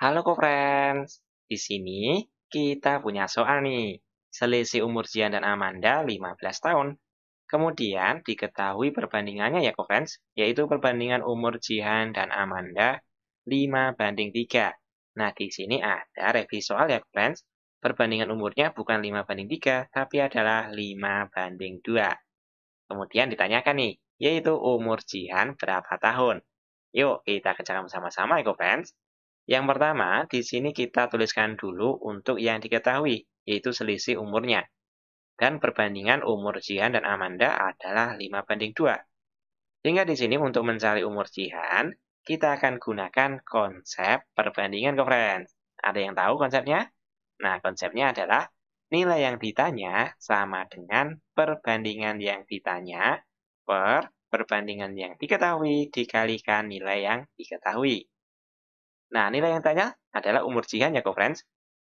Halo co-friends, di sini kita punya soal nih. Selisih umur Jihan dan Amanda 15 tahun. Kemudian diketahui perbandingannya ya co-friends, yaitu perbandingan umur Jihan dan Amanda 5:3. Nah, di sini ada revisi soal ya co-friends. Perbandingan umurnya bukan 5:3, tapi adalah 5:2. Kemudian ditanyakan nih, yaitu umur Jihan berapa tahun. Yuk, kita kerjakan bersama-sama ya co-friends. Yang pertama, di sini kita tuliskan dulu untuk yang diketahui, yaitu selisih umurnya. Dan perbandingan umur Jihan dan Amanda adalah 5:2. Sehingga di sini untuk mencari umur Jihan, kita akan gunakan konsep perbandingan co-friends. Ada yang tahu konsepnya? Nah, konsepnya adalah nilai yang ditanya sama dengan perbandingan yang ditanya per perbandingan yang diketahui dikalikan nilai yang diketahui. Nah, nilai yang ditanya adalah umur Jihan ya co-friends.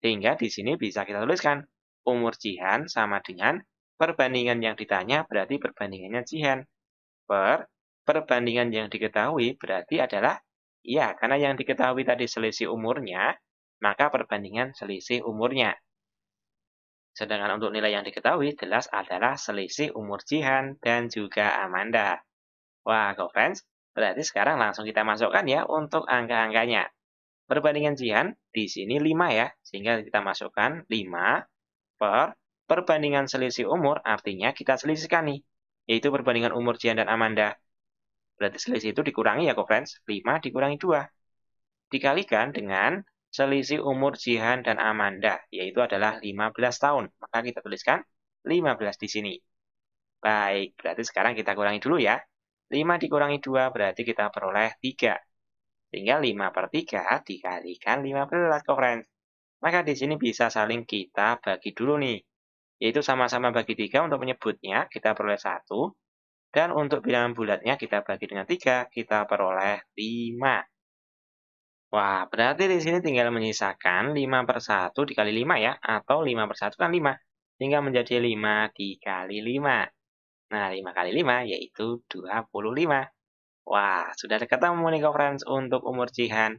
Sehingga di sini bisa kita tuliskan umur Jihan sama dengan perbandingan yang ditanya berarti perbandingannya Jihan per perbandingan yang diketahui berarti adalah ya, karena yang diketahui tadi selisih umurnya, maka perbandingan selisih umurnya. Sedangkan untuk nilai yang diketahui jelas adalah selisih umur Jihan dan juga Amanda. Wah, co-friends, berarti sekarang langsung kita masukkan ya untuk angka-angkanya. Perbandingan Jihan di sini 5 ya, sehingga kita masukkan 5 per perbandingan selisih umur, artinya kita selisihkan nih, yaitu perbandingan umur Jihan dan Amanda. Berarti selisih itu dikurangi ya co-friends, 5 dikurangi 2. Dikalikan dengan selisih umur Jihan dan Amanda, yaitu adalah 15 tahun. Maka kita tuliskan 15 di sini. Baik, berarti sekarang kita kurangi dulu ya. 5 dikurangi 2 berarti kita peroleh 3. Sehingga 5/3 dikalikan 15 co-friends. Maka di sini bisa saling kita bagi dulu nih. Yaitu sama-sama bagi 3 untuk menyebutnya, kita peroleh 1. Dan untuk bilangan bulatnya kita bagi dengan 3, kita peroleh 5. Wah, berarti di sini tinggal menyisakan 5/1 dikali 5 ya, atau 5/1 kan 5, sehingga menjadi 5 dikali 5. Nah, 5 kali 5 yaitu 25. Wah, sudah ketemu nih co-friends untuk umur Jihan,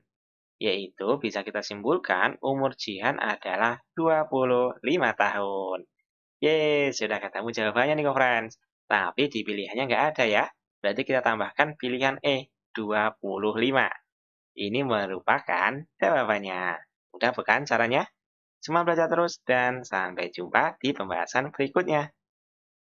yaitu bisa kita simpulkan umur Jihan adalah 25 tahun. Yeay, sudah ketemu jawabannya nih co-friends. Tapi di pilihannya nggak ada ya, berarti kita tambahkan pilihan E, 25. Ini merupakan jawabannya. Mudah bukan caranya? Semangat belajar terus dan sampai jumpa di pembahasan berikutnya.